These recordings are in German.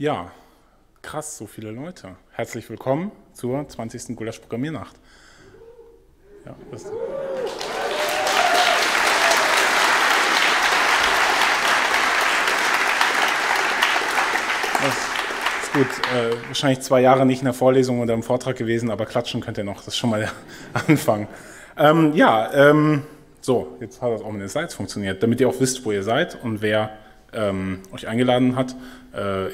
Ja, krass, so viele Leute. Herzlich willkommen zur 20. Gulaschprogrammiernacht. Ja, das ist gut. Wahrscheinlich 2 Jahre nicht in der Vorlesung oder im Vortrag gewesen, aber klatschen könnt ihr noch. Das ist schon mal der Anfang. So, jetzt hat das auch mit den Slides funktioniert, damit ihr auch wisst, wo ihr seid und wer euch eingeladen hat.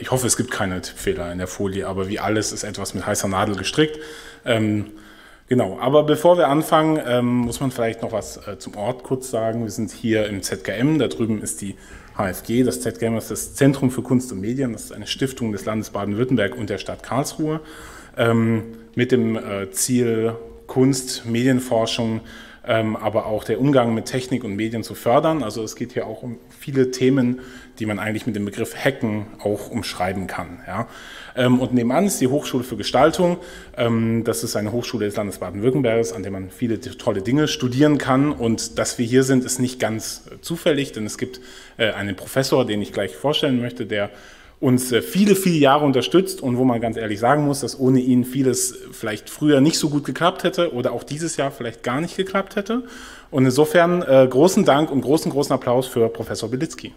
Ich hoffe, es gibt keine Tippfehler in der Folie, aber wie alles ist etwas mit heißer Nadel gestrickt. Genau, aber bevor wir anfangen, muss man vielleicht noch was zum Ort kurz sagen. Wir sind hier im ZKM, da drüben ist die HFG. Das ZKM ist das Zentrum für Kunst und Medien, das ist eine Stiftung des Landes Baden-Württemberg und der Stadt Karlsruhe mit dem Ziel, Kunst, Medienforschung, aber auch der Umgang mit Technik und Medien zu fördern. Also es geht hier auch um viele Themen, die man eigentlich mit dem Begriff Hacken auch umschreiben kann. Ja. Und nebenan ist die Hochschule für Gestaltung. Das ist eine Hochschule des Landes Baden-Württembergs, an der man viele tolle Dinge studieren kann. Und dass wir hier sind, ist nicht ganz zufällig, denn es gibt einen Professor, den ich gleich vorstellen möchte, der uns viele, viele Jahre unterstützt und wo man ganz ehrlich sagen muss, dass ohne ihn vieles vielleicht früher nicht so gut geklappt hätte oder auch dieses Jahr vielleicht gar nicht geklappt hätte. Und insofern großen Dank und großen Applaus für Professor Beilitzky.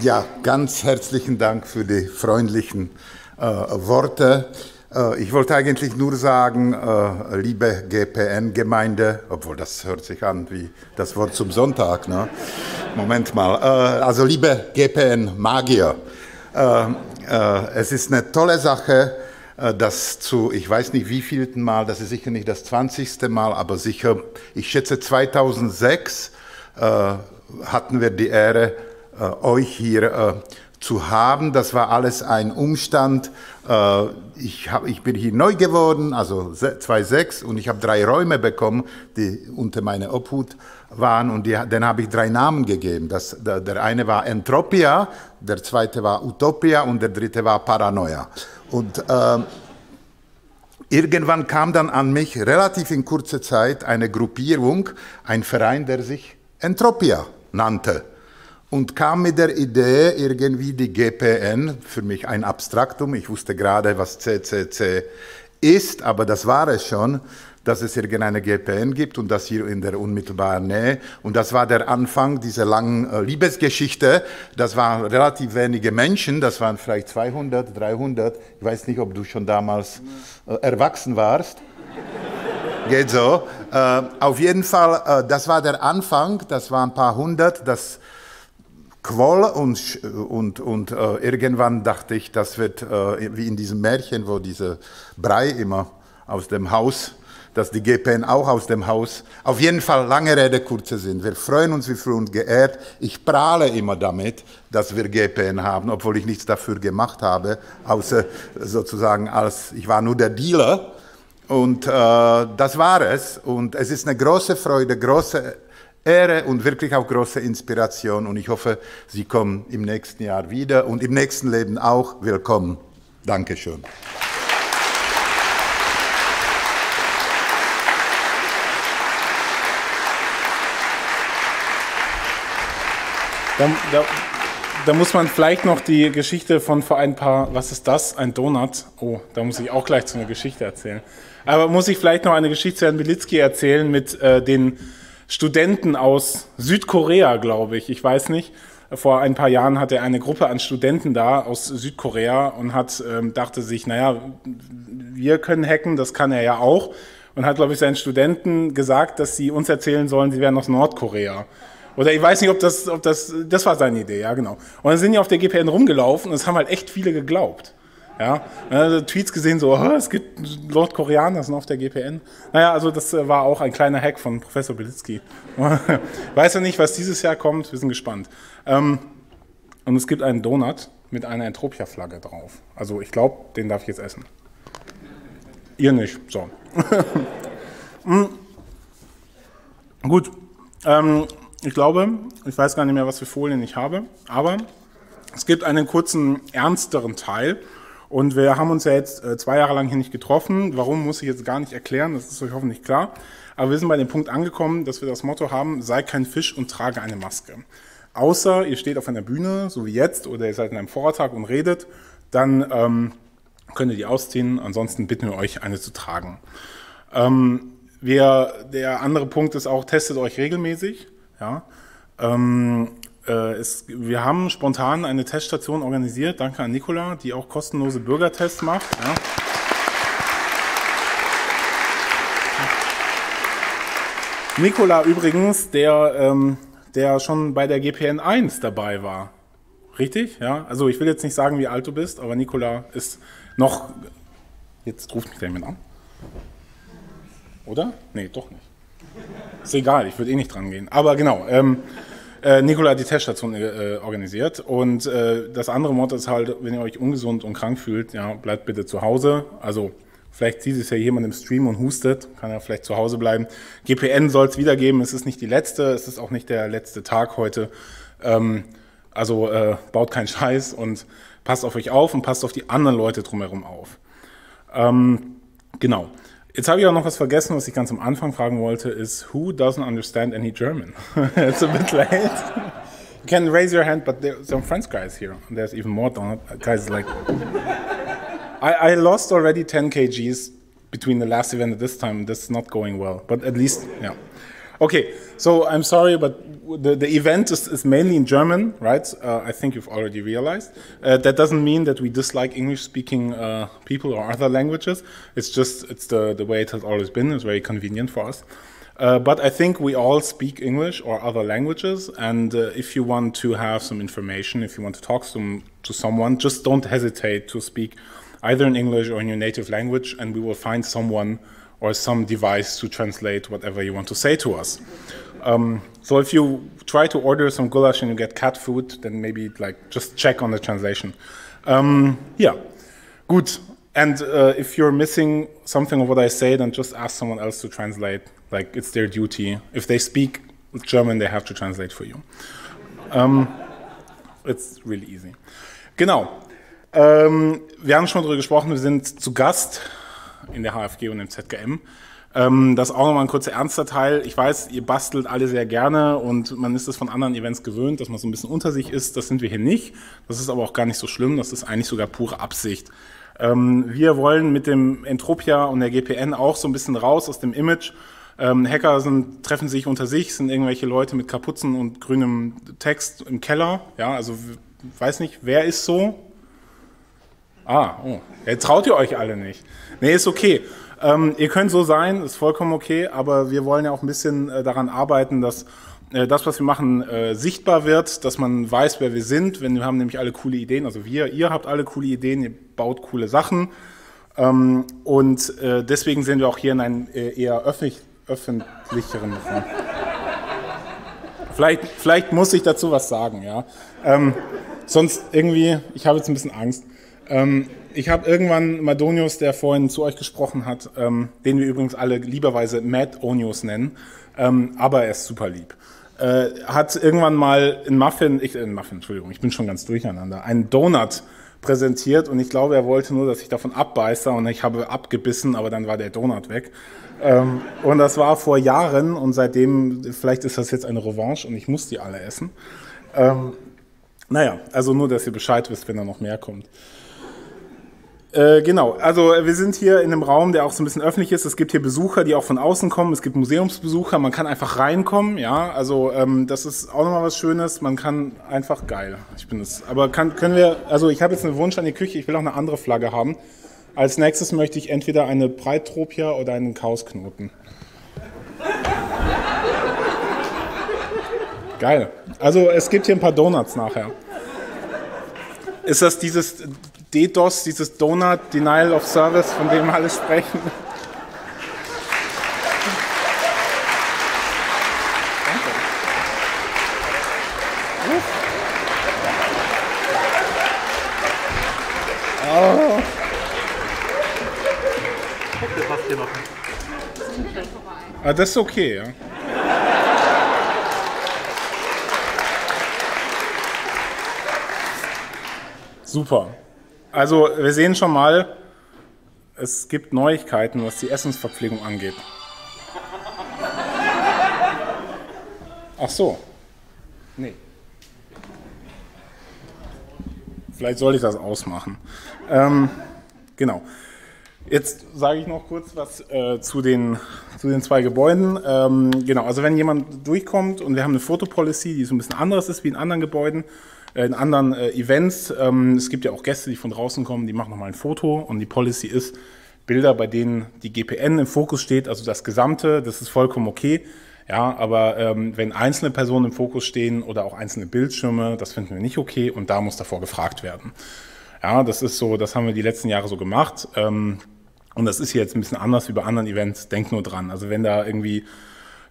Ja, ganz herzlichen Dank für die freundlichen Worte. Ich wollte eigentlich nur sagen, liebe GPN-Gemeinde, obwohl das hört sich an wie das Wort zum Sonntag, ne? Moment mal, also liebe GPN-Magier, es ist eine tolle Sache, dass zu, ich weiß nicht wievielten Mal, das ist sicher nicht das 20. Mal, aber sicher, ich schätze 2006 hatten wir die Ehre, euch hier zu haben. Das war alles ein Umstand. Ich bin hier neu geworden, also 2006, und ich habe 3 Räume bekommen, die unter meiner Obhut waren, und dann habe ich 3 Namen gegeben. Der eine war Entropia, der zweite war Utopia und der dritte war Paranoia. Und irgendwann kam dann an mich, relativ in kurzer Zeit, eine Gruppierung, ein Verein, der sich Entropia nannte. Und kam mit der Idee, irgendwie die GPN, für mich ein Abstraktum, ich wusste gerade, was CCC ist, aber das war es schon, dass es irgendeine GPN gibt und das hier in der unmittelbaren Nähe. Und das war der Anfang dieser langen Liebesgeschichte. Das waren relativ wenige Menschen, das waren vielleicht 200, 300. Ich weiß nicht, ob du schon damals erwachsen warst. Geht so. Auf jeden Fall, das war der Anfang, das waren ein paar hundert, das quoll und irgendwann dachte ich, das wird wie in diesem Märchen, wo dieser Brei immer aus dem Haus, dass die GPN auch aus dem Haus, auf jeden Fall lange Rede, kurzer Sinn. Wir freuen uns, wir fühlen uns geehrt. Ich prahle immer damit, dass wir GPN haben, obwohl ich nichts dafür gemacht habe, außer sozusagen als, ich war nur der Dealer und das war es. Und es ist eine große Freude, große Ehre und wirklich auch große Inspiration, und ich hoffe, Sie kommen im nächsten Jahr wieder und im nächsten Leben auch. Willkommen. Dankeschön. Da muss man vielleicht noch die Geschichte von vor ein paar, was ist das, ein Donut? Oh, da muss ich auch gleich so eine Geschichte erzählen. Aber muss ich vielleicht noch eine Geschichte zu Herrn Beilitzky erzählen mit den Studenten aus Südkorea, glaube ich, ich weiß nicht. Vor ein paar Jahren hatte er eine Gruppe an Studenten da aus Südkorea und hat dachte sich, naja, wir können hacken, das kann er ja auch. Und hat, glaube ich, seinen Studenten gesagt, dass sie uns erzählen sollen, sie wären aus Nordkorea. Oder ich weiß nicht, das war seine Idee, ja genau. Und dann sind die auf der GPN rumgelaufen und es haben halt echt viele geglaubt. Ja, also Tweets gesehen, so, oh, es gibt Nordkoreaner, sind auf der GPN. Naja, also das war auch ein kleiner Hack von Professor Beilitzky. Weiß ja nicht, was dieses Jahr kommt, wir sind gespannt. Und es gibt einen Donut mit einer Entropia-Flagge drauf. Also ich glaube, den darf ich jetzt essen. Ihr nicht, so. Gut, ich glaube, ich weiß gar nicht mehr, was für Folien ich habe, aber es gibt einen kurzen, ernsteren Teil. Und wir haben uns ja jetzt 2 Jahre lang hier nicht getroffen. Warum, muss ich jetzt gar nicht erklären, das ist euch hoffentlich klar. Aber wir sind bei dem Punkt angekommen, dass wir das Motto haben, sei kein Fisch und trage eine Maske. Außer ihr steht auf einer Bühne, so wie jetzt, oder ihr seid in einem Vortrag und redet, dann könnt ihr die ausziehen, ansonsten bitten wir euch, eine zu tragen. Der andere Punkt ist auch, testet euch regelmäßig. Ja. Wir haben spontan eine Teststation organisiert, danke an Nicola, die auch kostenlose Bürgertests macht. Ja. Nicola übrigens, der schon bei der GPN1 dabei war. Richtig? Ja. Also ich will jetzt nicht sagen, wie alt du bist, aber Nicola ist noch... Jetzt ruft mich der jemand an. Oder? Nee, doch nicht. Ist egal, ich würde eh nicht dran gehen. Aber genau, Nicola hat die Teststation organisiert und das andere Motto ist halt, wenn ihr euch ungesund und krank fühlt, ja, bleibt bitte zu Hause. Also vielleicht sieht es ja jemand im Stream und hustet, kann ja vielleicht zu Hause bleiben. GPN soll es wieder geben, es ist nicht die letzte, es ist auch nicht der letzte Tag heute. Baut keinen Scheiß und passt auf euch auf und passt auf die anderen Leute drumherum auf. Genau. Jetzt habe ich auch noch was vergessen, was ich ganz am Anfang fragen wollte, ist, who doesn't understand any German? It's a bit late. You can raise your hand, but there are some French guys here. And there's even more guys like... I lost already 10 kgs between the last event and this time. That's not going well, but at least, yeah. Okay, so I'm sorry, but the event is mainly in German, right? I think you've already realized. That doesn't mean that we dislike English-speaking people or other languages. It's just the way it has always been. It's very convenient for us. But I think we all speak English or other languages. And if you want to have some information, if you want to talk to someone, just don't hesitate to speak either in English or in your native language, and we will find someone or some device to translate whatever you want to say to us. So if you try to order some goulash and you get cat food, then maybe like just check on the translation. Yeah, good. And if you're missing something of what I say, then just ask someone else to translate. Like it's their duty. If they speak German, they have to translate for you. It's really easy. Genau. Wir haben schon darüber gesprochen, wir sind zu Gast in der HFG und im ZKM. Das ist auch nochmal ein kurzer ernster Teil. Ich weiß, ihr bastelt alle sehr gerne und man ist es von anderen Events gewöhnt, dass man so ein bisschen unter sich ist. Das sind wir hier nicht. Das ist aber auch gar nicht so schlimm. Das ist eigentlich sogar pure Absicht. Wir wollen mit dem Entropia und der GPN auch so ein bisschen raus aus dem Image. Hacker treffen sich unter sich, sind irgendwelche Leute mit Kapuzen und grünem Text im Keller. Ja, also ich weiß nicht, wer ist so? Ah, oh. Jetzt traut ihr euch alle nicht. Nee, ist okay. Ihr könnt so sein, ist vollkommen okay, aber wir wollen ja auch ein bisschen daran arbeiten, dass das, was wir machen, sichtbar wird, dass man weiß, wer wir sind. Wir haben nämlich alle coole Ideen, also ihr habt alle coole Ideen, ihr baut coole Sachen. Deswegen sind wir auch hier in einem eher öffentlicheren... Vielleicht muss ich dazu was sagen, ja. Sonst irgendwie, ich habe jetzt ein bisschen Angst. Ich habe irgendwann Madonius, der vorhin zu euch gesprochen hat, den wir übrigens alle lieberweise Madonius nennen, aber er ist super lieb, hat irgendwann mal einen Donut präsentiert und ich glaube, er wollte nur, dass ich davon abbeiße und ich habe abgebissen, aber dann war der Donut weg. Und das war vor Jahren und seitdem, vielleicht ist das jetzt eine Revanche und ich muss die alle essen. Naja, also nur, dass ihr Bescheid wisst, wenn da noch mehr kommt. Genau, also wir sind hier in einem Raum, der auch so ein bisschen öffentlich ist. Es gibt hier Besucher, die auch von außen kommen. Es gibt Museumsbesucher, man kann einfach reinkommen. Ja, also das ist auch nochmal was Schönes. Man kann einfach geil. Ich bin das. Aber können wir? Also ich habe jetzt einen Wunsch an die Küche. Ich will auch eine andere Flagge haben. Als nächstes möchte ich entweder eine Breitropia oder einen Chaosknoten. Geil. Also es gibt hier ein paar Donuts nachher. Ist das dieses DDoS, dieses Donut Denial of Service, von dem alle sprechen? Danke. Oh. Ah, das ist okay, ja. Super. Also wir sehen schon mal, es gibt Neuigkeiten, was die Essensverpflegung angeht. Ach so. Nee. Vielleicht soll ich das ausmachen. Genau. Jetzt sage ich noch kurz was zu den zwei Gebäuden. Genau, also wenn jemand durchkommt und wir haben eine Fotopolicy, die so ein bisschen anderes ist wie in anderen Gebäuden, in anderen Events. Es gibt ja auch Gäste, die von draußen kommen, die machen nochmal ein Foto, und die Policy ist, Bilder, bei denen die GPN im Fokus steht, also das Gesamte, das ist vollkommen okay. Ja, aber wenn einzelne Personen im Fokus stehen oder auch einzelne Bildschirme, das finden wir nicht okay, und da muss davor gefragt werden. Ja, das ist so, das haben wir die letzten Jahre so gemacht, und das ist hier jetzt ein bisschen anders wie bei anderen Events, denkt nur dran. Also wenn da irgendwie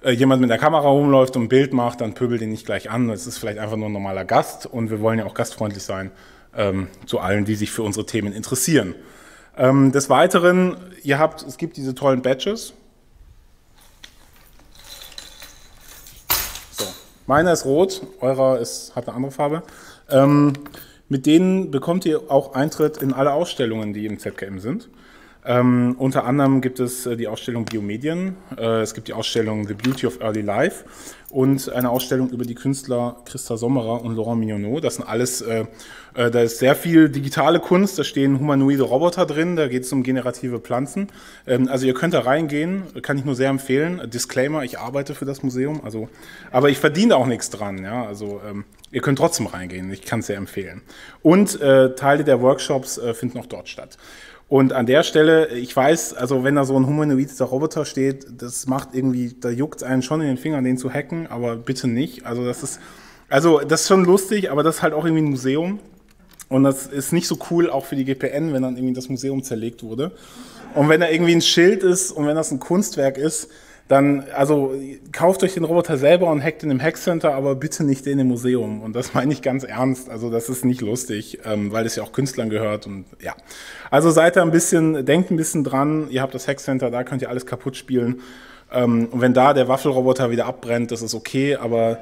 jemand mit der Kamera rumläuft und ein Bild macht, dann pöbel den nicht gleich an, es ist vielleicht einfach nur ein normaler Gast, und wir wollen ja auch gastfreundlich sein zu allen, die sich für unsere Themen interessieren. Des Weiteren, es gibt diese tollen Badges. Meiner ist rot, eurer hat eine andere Farbe. Mit denen bekommt ihr auch Eintritt in alle Ausstellungen, die im ZKM sind. Unter anderem gibt es die Ausstellung Biomedien, es gibt die Ausstellung The Beauty of Early Life und eine Ausstellung über die Künstler Christa Sommerer und Laurent Mignonneau. Das sind alles, da ist sehr viel digitale Kunst, da stehen humanoide Roboter drin, da geht es um generative Pflanzen. Also ihr könnt da reingehen, kann ich nur sehr empfehlen. Disclaimer, ich arbeite für das Museum, also, aber ich verdiene auch nichts dran. Ja, also ihr könnt trotzdem reingehen, ich kann es sehr empfehlen. Und Teile der Workshops finden auch dort statt. Und an der Stelle, ich weiß, also wenn da so ein humanoider Roboter steht, das macht irgendwie, da juckt es einen schon in den Fingern, den zu hacken, aber bitte nicht. Also das ist schon lustig, aber das ist halt auch irgendwie ein Museum. Und das ist nicht so cool, auch für die GPN, wenn dann irgendwie das Museum zerlegt wurde. Und wenn da irgendwie ein Schild ist und wenn das ein Kunstwerk ist, dann, also kauft euch den Roboter selber und hackt ihn im Hackcenter, aber bitte nicht den im Museum. Und das meine ich ganz ernst, also das ist nicht lustig, weil es ja auch Künstlern gehört und ja. Also seid da ein bisschen, denkt ein bisschen dran, ihr habt das Hackcenter, da könnt ihr alles kaputt spielen. Und wenn da der Waffelroboter wieder abbrennt, das ist okay, aber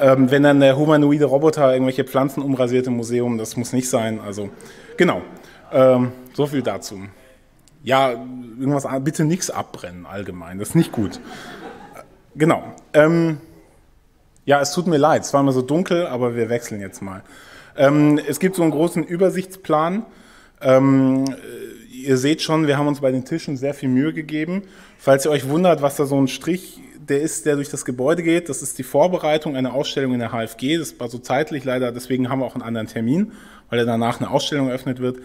wenn dann der humanoide Roboter irgendwelche Pflanzen umrasiert im Museum, das muss nicht sein, also genau, so viel dazu. Ja, irgendwas, bitte nichts abbrennen allgemein, das ist nicht gut. Genau. Ja, es tut mir leid, es war immer so dunkel, aber wir wechseln jetzt mal. Es gibt so einen großen Übersichtsplan. Ihr seht schon, wir haben uns bei den Tischen sehr viel Mühe gegeben. Falls ihr euch wundert, was da so ein Strich ist, der durch das Gebäude geht, das ist die Vorbereitung einer Ausstellung in der HFG. Das war so zeitlich leider, deswegen haben wir auch einen anderen Termin, weil danach eine Ausstellung eröffnet wird.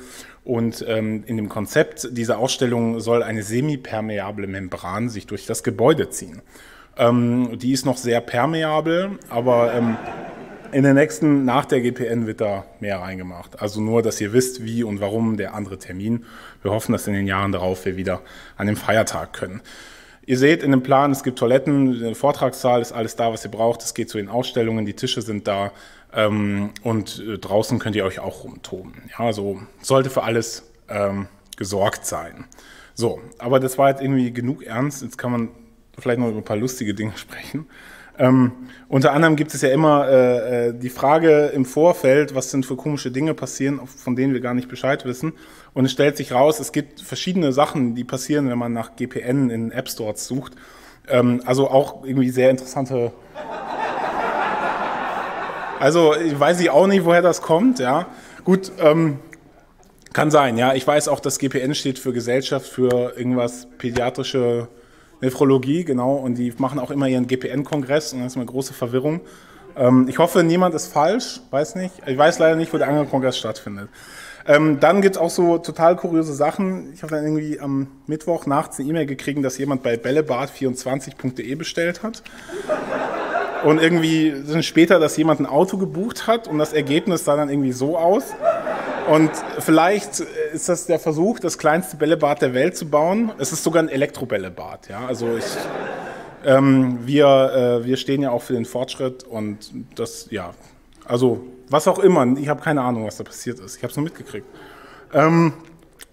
Und in dem Konzept dieser Ausstellung soll eine semipermeable Membran sich durch das Gebäude ziehen. Die ist noch sehr permeabel, aber in der nächsten, nach der GPN, wird da mehr reingemacht. Also nur, dass ihr wisst, wie und warum der andere Termin. Wir hoffen, dass in den Jahren darauf wir wieder an dem Feiertag können. Ihr seht in dem Plan, es gibt Toiletten, eine Vortragssaal, ist alles da, was ihr braucht. Es geht zu den Ausstellungen, die Tische sind da. Und draußen könnt ihr euch auch rumtoben. Ja, also sollte für alles gesorgt sein. So, aber das war jetzt irgendwie genug ernst. Jetzt kann man vielleicht noch über ein paar lustige Dinge sprechen. Unter anderem gibt es ja immer die Frage im Vorfeld, was denn für komische Dinge passieren, von denen wir gar nicht Bescheid wissen. Und es stellt sich raus, es gibt verschiedene Sachen, die passieren, wenn man nach GPN in App Stores sucht. Also auch irgendwie sehr interessante... Also ich weiß ich auch nicht, woher das kommt, ja. Gut, kann sein, ja. Ich weiß auch, dass GPN steht für Gesellschaft, für irgendwas, pädiatrische Nephrologie, genau. Und die machen auch immer ihren GPN-Kongress und das ist eine große Verwirrung. Ich hoffe, niemand ist falsch, weiß nicht. Ich weiß leider nicht, wo der andere Kongress stattfindet. Dann gibt es auch so total kuriose Sachen. Ich habe dann irgendwie am Mittwoch nachts eine E-Mail gekriegt, dass jemand bei bällebad24.de bestellt hat. Und irgendwie sind später, dass jemand ein Auto gebucht hat und das Ergebnis sah dann irgendwie so aus. Und vielleicht ist das der Versuch, das kleinste Bällebad der Welt zu bauen. Es ist sogar ein Elektrobällebad. Ja? Also wir stehen ja auch für den Fortschritt und das, ja, also was auch immer. Ich habe keine Ahnung, was da passiert ist. Ich habe es nur mitgekriegt.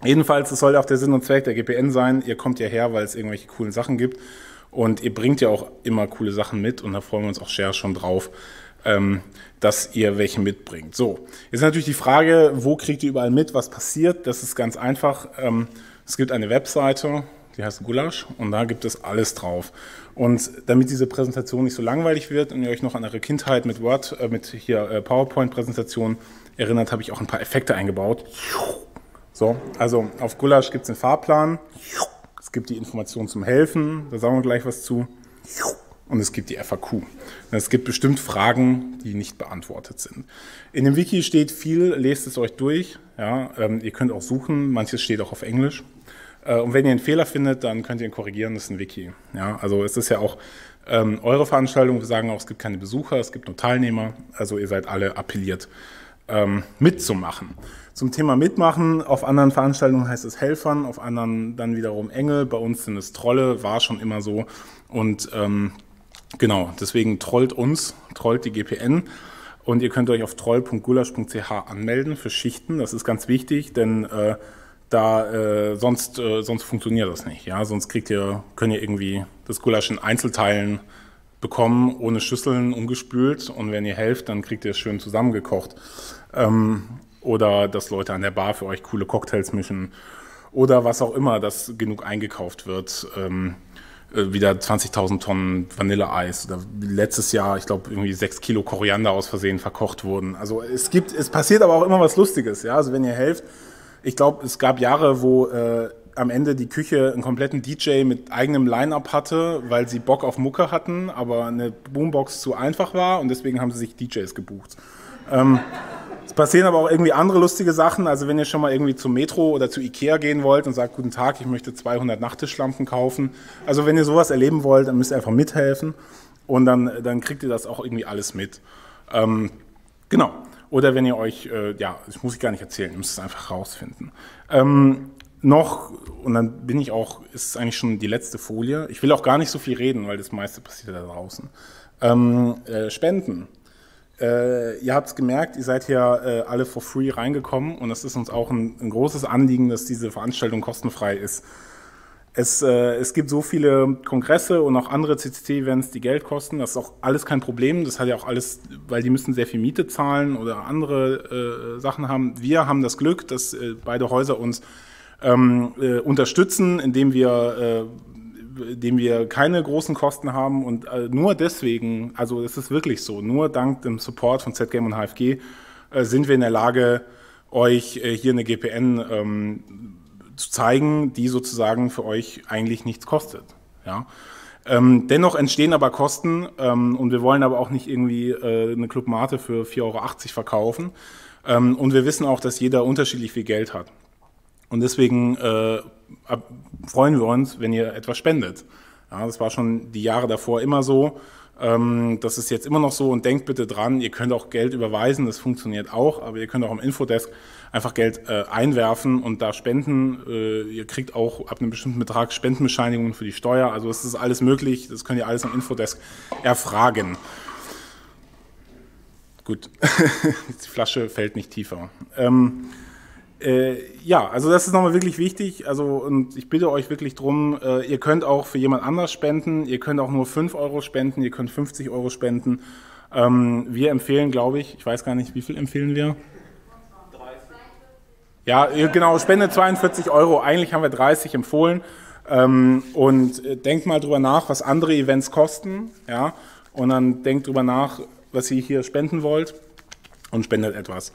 Jedenfalls, es soll auch der Sinn und Zweck der GPN sein. Ihr kommt hierher, weil es irgendwelche coolen Sachen gibt. Und ihr bringt ja auch immer coole Sachen mit und da freuen wir uns auch sehr schon drauf, dass ihr welche mitbringt. So, jetzt natürlich die Frage, wo kriegt ihr überall mit, was passiert? Das ist ganz einfach. Es gibt eine Webseite, die heißt Gulasch, und da gibt es alles drauf. Und damit diese Präsentation nicht so langweilig wird und ihr euch noch an eure Kindheit mit Word, PowerPoint-Präsentationen erinnert, habe ich auch ein paar Effekte eingebaut. So, also auf Gulasch gibt es einen Fahrplan, es gibt die Informationen zum Helfen, da sagen wir gleich was zu, und es gibt die FAQ. Und es gibt bestimmt Fragen, die nicht beantwortet sind. In dem Wiki steht viel, lest es euch durch, ja, ihr könnt auch suchen, manches steht auch auf Englisch. Und wenn ihr einen Fehler findet, dann könnt ihr ihn korrigieren, das ist ein Wiki. Ja, also es ist ja auch eure Veranstaltung, wir sagen auch, es gibt keine Besucher, es gibt nur Teilnehmer, also ihr seid alle appelliert, mitzumachen. Zum Thema Mitmachen, auf anderen Veranstaltungen heißt es Helfern, auf anderen dann wiederum Engel, bei uns sind es Trolle, war schon immer so. Und genau, deswegen trollt uns, trollt die GPN, und ihr könnt euch auf troll.gulasch.ch anmelden für Schichten, das ist ganz wichtig, denn sonst funktioniert das nicht. Ja? Sonst könnt ihr irgendwie das Gulasch in Einzelteilen bekommen, ohne Schüsseln, umgespült, und wenn ihr helft, dann kriegt ihr es schön zusammengekocht. Oder dass Leute an der Bar für euch coole Cocktails mischen oder was auch immer, dass genug eingekauft wird, wieder 20.000 Tonnen Vanilleeis oder letztes Jahr, ich glaube, irgendwie 6 Kilo Koriander aus Versehen verkocht wurden. Also es passiert aber auch immer was Lustiges, ja, also wenn ihr helft. Ich glaube, es gab Jahre, wo am Ende die Küche einen kompletten DJ mit eigenem Line-Up hatte, weil sie Bock auf Mucke hatten, aber eine Boombox zu einfach war und deswegen haben sie sich DJs gebucht. Es passieren aber auch irgendwie andere lustige Sachen, also wenn ihr schon mal irgendwie zum Metro oder zu Ikea gehen wollt und sagt, guten Tag, ich möchte 200 Nachttischlampen kaufen. Also wenn ihr sowas erleben wollt, dann müsst ihr einfach mithelfen und dann kriegt ihr das auch irgendwie alles mit. Genau. Oder wenn ihr euch, ja, das muss ich gar nicht erzählen, ihr müsst es einfach rausfinden. Noch, und dann bin ich auch, ist eigentlich schon die letzte Folie. Ich will auch gar nicht so viel reden, weil das meiste passiert da draußen. Spenden. Ihr habt es gemerkt, ihr seid hier alle for free reingekommen und das ist uns auch ein großes Anliegen, dass diese Veranstaltung kostenfrei ist. Es gibt so viele Kongresse und auch andere CCC-Events, die Geld kosten. Das ist auch alles kein Problem. Das hat ja auch alles, weil die müssen sehr viel Miete zahlen oder andere Sachen haben. Wir haben das Glück, dass beide Häuser uns unterstützen, indem wir keine großen Kosten haben. Und nur deswegen, also es ist wirklich so, nur dank dem Support von ZKM und HFG sind wir in der Lage, euch hier eine GPN zu zeigen, die sozusagen für euch eigentlich nichts kostet. Ja? Dennoch entstehen aber Kosten und wir wollen aber auch nicht irgendwie eine Clubmate für 4,80 € verkaufen und wir wissen auch, dass jeder unterschiedlich viel Geld hat und deswegen freuen wir uns, wenn ihr etwas spendet. Ja, das war schon die Jahre davor immer so, das ist jetzt immer noch so und denkt bitte dran, ihr könnt auch Geld überweisen, das funktioniert auch, aber ihr könnt auch am Infodesk einfach Geld einwerfen und da spenden. Ihr kriegt auch ab einem bestimmten Betrag Spendenbescheinigungen für die Steuer. Also es ist alles möglich, das könnt ihr alles am Infodesk erfragen. Gut, die Flasche fällt nicht tiefer. Ja, also das ist nochmal wirklich wichtig. Also und ich bitte euch wirklich drum, ihr könnt auch für jemand anders spenden, ihr könnt auch nur 5 € spenden, ihr könnt 50 € spenden. Wir empfehlen, glaube ich weiß gar nicht, wie viel empfehlen wir? Ja, genau, spende 42 €, eigentlich haben wir 30 empfohlen und denkt mal drüber nach, was andere Events kosten, ja, und dann denkt drüber nach, was ihr hier spenden wollt und spendet etwas.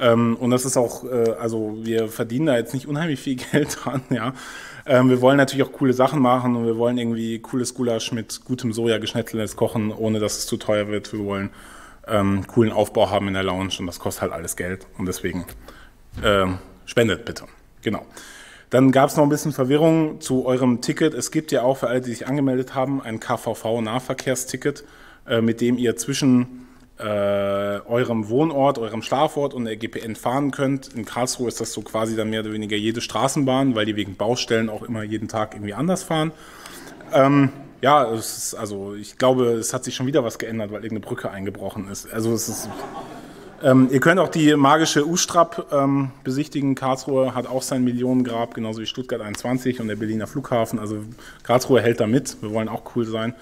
Und das ist auch, also wir verdienen da jetzt nicht unheimlich viel Geld dran, ja. Wir wollen natürlich auch coole Sachen machen und wir wollen irgendwie cooles Gulasch mit gutem Soja geschnetzeltes kochen, ohne dass es zu teuer wird. Wir wollen coolen Aufbau haben in der Lounge und das kostet halt alles Geld und deswegen... spendet bitte, genau. Dann gab es noch ein bisschen Verwirrung zu eurem Ticket. Es gibt ja auch für alle, die sich angemeldet haben, ein KVV-Nahverkehrsticket, mit dem ihr zwischen eurem Wohnort, eurem Schlafort und der GPN fahren könnt. In Karlsruhe ist das so quasi dann mehr oder weniger jede Straßenbahn, weil die wegen Baustellen auch immer jeden Tag irgendwie anders fahren. Ja, es ist, also ich glaube, es hat sich schon wieder was geändert, weil irgendeine Brücke eingebrochen ist. Also es ist... Ihr könnt auch die magische U-Strap besichtigen. Karlsruhe hat auch sein Millionengrab, genauso wie Stuttgart 21 und der Berliner Flughafen. Also Karlsruhe hält da mit, wir wollen auch cool sein.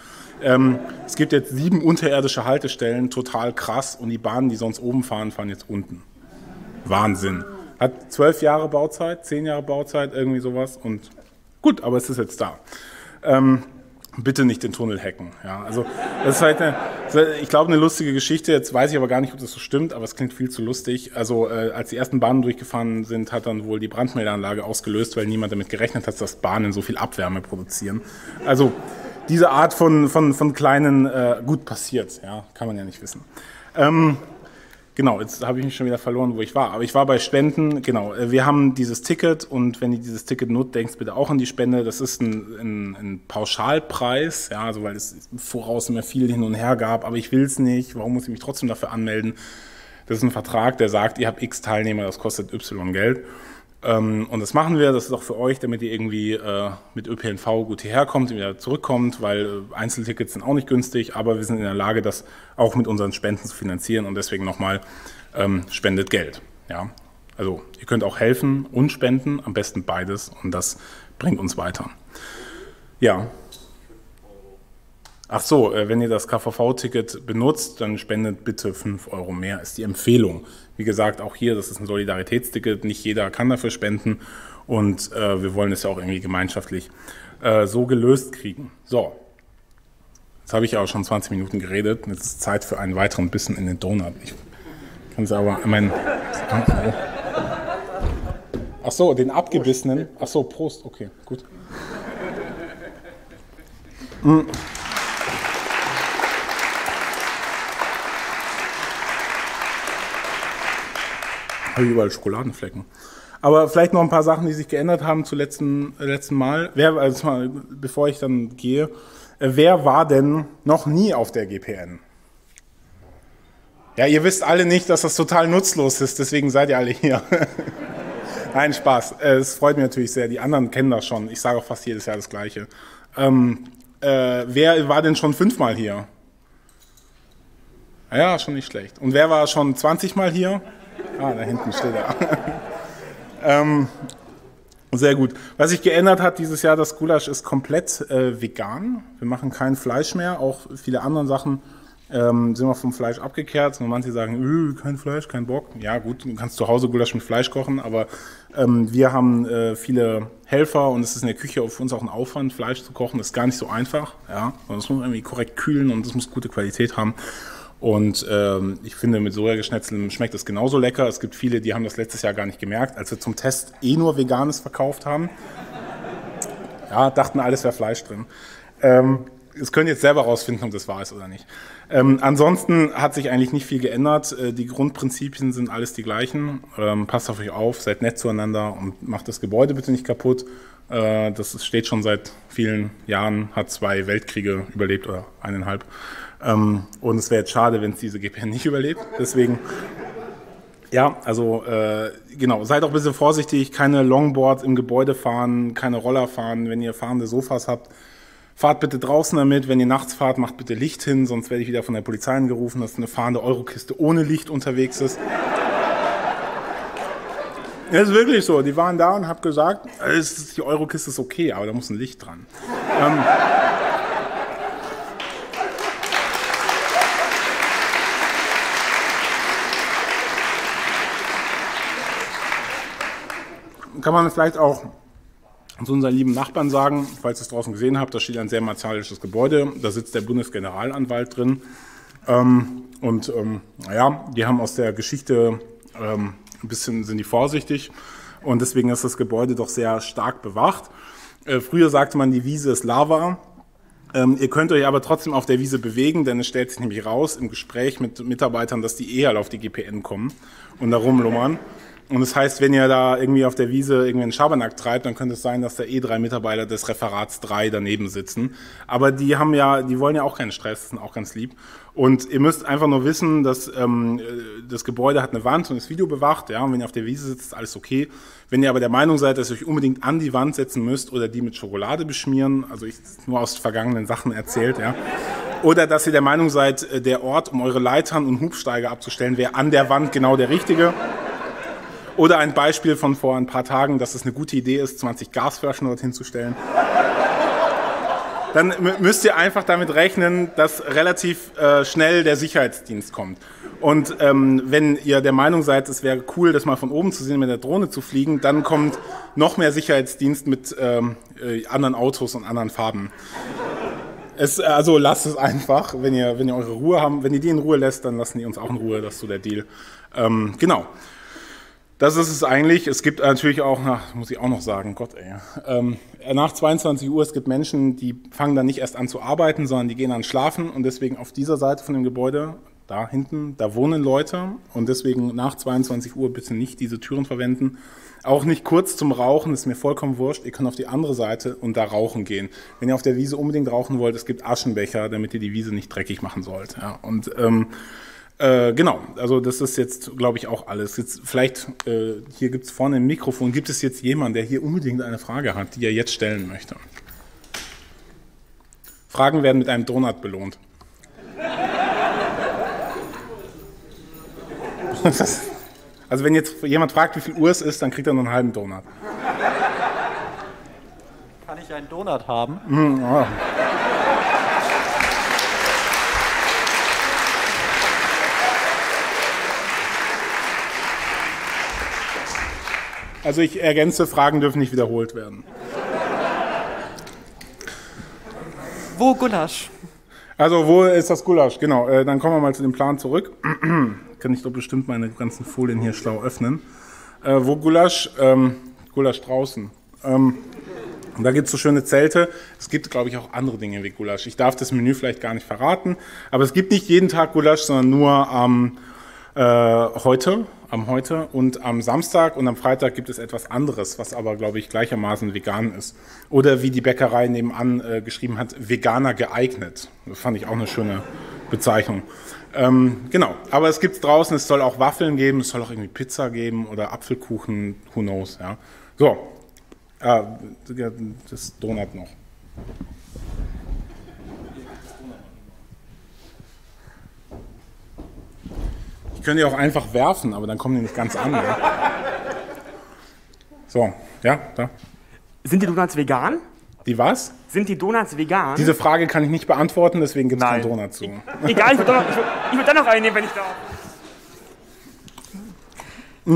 Es gibt jetzt 7 unterirdische Haltestellen, total krass. Und die Bahnen, die sonst oben fahren, fahren jetzt unten. Wahnsinn. Hat 12 Jahre Bauzeit, 10 Jahre Bauzeit, irgendwie sowas. Und gut, aber es ist jetzt da. Bitte nicht den Tunnel hacken. Ja, also das ist halt ich glaube, eine lustige Geschichte. Jetzt weiß ich aber gar nicht, ob das so stimmt, aber es klingt viel zu lustig. Also als die ersten Bahnen durchgefahren sind, hat dann wohl die Brandmeldeanlage ausgelöst, weil niemand damit gerechnet hat, dass Bahnen so viel Abwärme produzieren. Also diese Art von kleinen gut passiert, ja, kann man ja nicht wissen. Genau, jetzt habe ich mich schon wieder verloren, wo ich war. Aber ich war bei Spenden, genau. Wir haben dieses Ticket und wenn ihr dieses Ticket nutzt, denkt bitte auch an die Spende. Das ist ein Pauschalpreis, ja, also weil es voraus immer viel hin und her gab. Aber ich will es nicht, warum muss ich mich trotzdem dafür anmelden? Das ist ein Vertrag, der sagt, ihr habt x Teilnehmer, das kostet y Geld. Und das machen wir, das ist auch für euch, damit ihr irgendwie mit ÖPNV gut hierher kommt und wieder zurückkommt, weil Einzeltickets sind auch nicht günstig, aber wir sind in der Lage, das auch mit unseren Spenden zu finanzieren und deswegen nochmal spendet Geld. Ja? Also ihr könnt auch helfen und spenden, am besten beides und das bringt uns weiter. Ja. Ach so, wenn ihr das KVV-Ticket benutzt, dann spendet bitte 5 € mehr, ist die Empfehlung. Wie gesagt, auch hier, das ist ein Solidaritätsticket, nicht jeder kann dafür spenden und wir wollen es ja auch irgendwie gemeinschaftlich so gelöst kriegen. So, jetzt habe ich auch schon 20 Minuten geredet und jetzt ist Zeit für einen weiteren Bissen in den Donut. Ich kann es aber, ach so, den abgebissenen, ach so, Prost, okay, gut. Mhm. Habe ich überall Schokoladenflecken. Aber vielleicht noch ein paar Sachen, die sich geändert haben zum letzten Mal. Also bevor ich dann gehe, wer war denn noch nie auf der GPN? Ja, ihr wisst alle nicht, dass das total nutzlos ist, deswegen seid ihr alle hier. Nein, Spaß. Es freut mich natürlich sehr, die anderen kennen das schon. Ich sage auch fast jedes Jahr das Gleiche. Wer war denn schon 5-mal hier? Ja, schon nicht schlecht. Und wer war schon 20-mal hier? Ah, da hinten steht er. Sehr gut. Was sich geändert hat dieses Jahr, das Gulasch ist komplett vegan. Wir machen kein Fleisch mehr. Auch viele andere Sachen sind wir vom Fleisch abgekehrt. Und manche sagen, kein Fleisch, kein Bock. Ja gut, du kannst zu Hause Gulasch mit Fleisch kochen, aber wir haben viele Helfer und es ist in der Küche für uns auch ein Aufwand, Fleisch zu kochen. Das ist gar nicht so einfach. Ja? Das muss irgendwie korrekt kühlen und es muss gute Qualität haben. Und ich finde, mit Sojageschnetzeltem schmeckt es genauso lecker. Es gibt viele, die haben das letztes Jahr gar nicht gemerkt, als wir zum Test nur Veganes verkauft haben. Ja, dachten, alles wäre Fleisch drin. Das könnt ihr jetzt selber rausfinden, ob das wahr ist oder nicht. Ansonsten hat sich eigentlich nicht viel geändert. Die Grundprinzipien sind alles die gleichen. Passt auf euch auf, seid nett zueinander und macht das Gebäude bitte nicht kaputt. Das steht schon seit vielen Jahren, hat 2 Weltkriege überlebt oder 1,5. Und es wäre jetzt schade, wenn es diese GPN nicht überlebt. Deswegen, ja, also genau, seid auch ein bisschen vorsichtig, keine Longboards im Gebäude fahren, keine Roller fahren. Wenn ihr fahrende Sofas habt, fahrt bitte draußen damit. Wenn ihr nachts fahrt, macht bitte Licht hin, sonst werde ich wieder von der Polizei angerufen, dass eine fahrende Eurokiste ohne Licht unterwegs ist. Das ist wirklich so. Die waren da und haben gesagt, die Eurokiste ist okay, aber da muss ein Licht dran. Kann man vielleicht auch zu unseren lieben Nachbarn sagen, falls ihr es draußen gesehen habt, da steht ein sehr martialisches Gebäude, da sitzt der Bundesgeneralanwalt drin und naja, die haben aus der Geschichte ein bisschen, sind die vorsichtig und deswegen ist das Gebäude doch sehr stark bewacht. Früher sagte man, die Wiese ist Lava. Ihr könnt euch aber trotzdem auf der Wiese bewegen, denn es stellt sich nämlich raus im Gespräch mit Mitarbeitern, dass die eher auf die GPN kommen und da rumlummern. Und das heißt, wenn ihr da irgendwie auf der Wiese irgendwie einen Schabernack treibt, dann könnte es sein, dass da eh 3 Mitarbeiter des Referats 3 daneben sitzen. Aber die haben ja, die wollen ja auch keinen Stress, sind auch ganz lieb. Und ihr müsst einfach nur wissen, dass das Gebäude hat eine Wand und ist videobewacht. Ja, und wenn ihr auf der Wiese sitzt, ist alles okay. Wenn ihr aber der Meinung seid, dass ihr euch unbedingt an die Wand setzen müsst oder die mit Schokolade beschmieren, also ich nur aus vergangenen Sachen erzählt, ja. Oder dass ihr der Meinung seid, der Ort, um eure Leitern und Hubsteige abzustellen, wäre an der Wand genau der richtige. Oder ein Beispiel von vor ein paar Tagen, dass es eine gute Idee ist, 20 Gasflaschen dorthin zu stellen. Dann müsst ihr einfach damit rechnen, dass relativ schnell der Sicherheitsdienst kommt. Und wenn ihr der Meinung seid, es wäre cool, das mal von oben zu sehen, mit der Drohne zu fliegen, dann kommt noch mehr Sicherheitsdienst mit anderen Autos und anderen Farben. Also lasst es einfach, wenn ihr eure Ruhe haben, wenn ihr die in Ruhe lässt, dann lassen die uns auch in Ruhe, das ist so der Deal. Genau, das ist es eigentlich. Es gibt natürlich auch, muss ich auch noch sagen, Gott ey, nach 22 Uhr, es gibt Menschen, die fangen dann nicht erst an zu arbeiten, sondern die gehen dann schlafen und deswegen auf dieser Seite von dem Gebäude, da hinten, da wohnen Leute und deswegen nach 22 Uhr bitte nicht diese Türen verwenden. Auch nicht kurz zum Rauchen, ist mir vollkommen wurscht. Ihr könnt auf die andere Seite und da rauchen gehen. Wenn ihr auf der Wiese unbedingt rauchen wollt, es gibt Aschenbecher, damit ihr die Wiese nicht dreckig machen sollt. Ja, und genau, also das ist jetzt, glaube ich, auch alles. Jetzt vielleicht, hier gibt es vorne im Mikrofon, gibt es jetzt jemanden, der hier unbedingt eine Frage hat, die er jetzt stellen möchte? Fragen werden mit einem Donut belohnt. Also wenn jetzt jemand fragt, wie viel Uhr es ist, dann kriegt er nur einen halben Donut. Kann ich einen Donut haben? Mm, oh. Also ich ergänze, Fragen dürfen nicht wiederholt werden. Wo Gulasch? Also wo ist das Gulasch? Genau, dann kommen wir mal zu dem Plan zurück. Kann ich doch bestimmt meine ganzen Folien hier schlau öffnen. Wo Gulasch? Gulasch draußen. Und da gibt es so schöne Zelte. Es gibt, glaube ich, auch andere Dinge wie Gulasch. Ich darf das Menü vielleicht gar nicht verraten, aber es gibt nicht jeden Tag Gulasch, sondern nur heute und am Samstag und am Freitag gibt es etwas anderes, was aber, glaube ich, gleichermaßen vegan ist. Oder wie die Bäckerei nebenan geschrieben hat, Veganer geeignet. Das fand ich auch eine schöne Bezeichnung. Genau, aber es gibt es draußen, es soll auch Waffeln geben, es soll auch irgendwie Pizza geben oder Apfelkuchen, who knows, ja. So, das Donut noch. Ich könnte ja auch einfach werfen, aber dann kommen die nicht ganz an, ja. So, ja, da. Sind die Donuts vegan? Die was? Sind die Donuts vegan? Diese Frage kann ich nicht beantworten, deswegen gibt es keinen Donut zu. Egal, ich würde da noch einen nehmen, wenn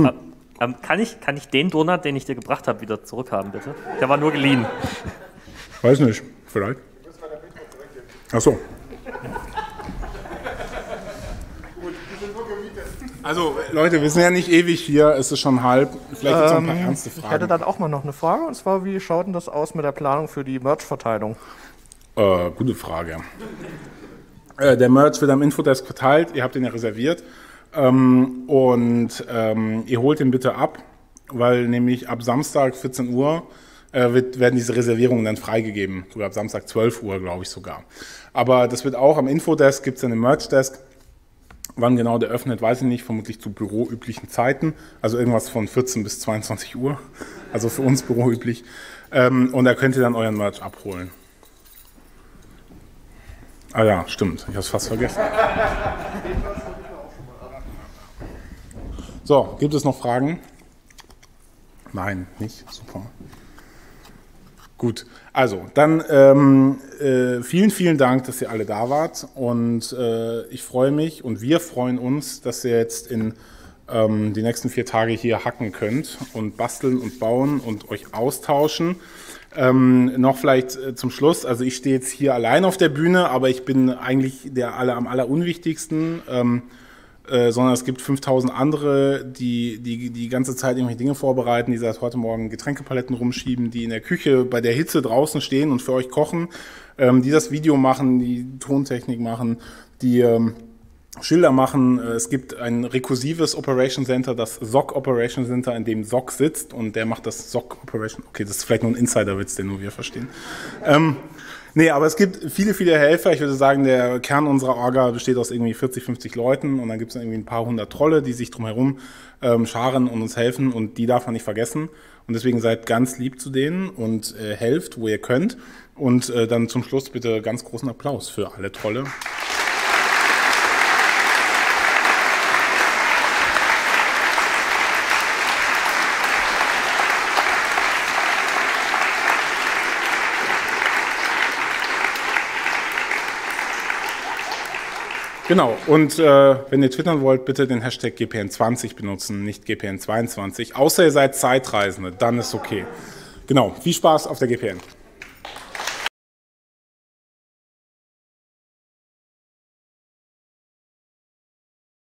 ich da... Mm. Kann ich den Donut, den ich dir gebracht habe, wieder zurückhaben, bitte? Der war nur geliehen. Weiß nicht, vielleicht. Ach so. Also, Leute, wir sind ja nicht ewig hier, es ist schon halb. Vielleicht gibt es noch ein paar ernste Fragen. Ich hätte dann auch mal noch eine Frage, und zwar, wie schaut denn das aus mit der Planung für die Merch-Verteilung? Gute Frage. Der Merch wird am Infodesk verteilt, ihr habt ihn ja reserviert. Ihr holt ihn bitte ab, weil nämlich ab Samstag 14 Uhr werden diese Reservierungen dann freigegeben. Oder ab Samstag 12 Uhr, glaube ich sogar. Aber das wird auch am Infodesk, gibt es dann den Merch-Desk. Wann genau der öffnet, weiß ich nicht, vermutlich zu büroüblichen Zeiten, also irgendwas von 14 bis 22 Uhr, also für uns büroüblich. Und da könnt ihr dann euren Merch abholen. Ah ja, stimmt, ich habe es fast vergessen. So, gibt es noch Fragen? Nein, nicht? Super. Gut, also dann vielen, vielen Dank, dass ihr alle da wart und ich freue mich und wir freuen uns, dass ihr jetzt in die nächsten 4 Tage hier hacken könnt und basteln und bauen und euch austauschen. Noch vielleicht zum Schluss, also ich stehe jetzt hier allein auf der Bühne, aber ich bin eigentlich am allerunwichtigsten, sondern es gibt 5000 andere, die ganze Zeit irgendwelche Dinge vorbereiten, die seit heute Morgen Getränkepaletten rumschieben, die in der Küche bei der Hitze draußen stehen und für euch kochen, die das Video machen, die Tontechnik machen, die Schilder machen. Es gibt ein rekursives Operation Center, das SOC Operation Center, in dem SOC sitzt und der macht das SOC Operation. Okay, das ist vielleicht nur ein Insiderwitz, den nur wir verstehen. Nee, aber es gibt viele, viele Helfer. Ich würde sagen, der Kern unserer Orga besteht aus irgendwie 40, 50 Leuten und dann gibt es irgendwie ein paar hundert Trolle, die sich drumherum scharen und uns helfen und die darf man nicht vergessen. Und deswegen seid ganz lieb zu denen und helft, wo ihr könnt. Und dann zum Schluss bitte ganz großen Applaus für alle Trolle. Genau, und wenn ihr twittern wollt, bitte den Hashtag GPN20 benutzen, nicht GPN22, außer ihr seid Zeitreisende, dann ist okay. Genau, viel Spaß auf der GPN.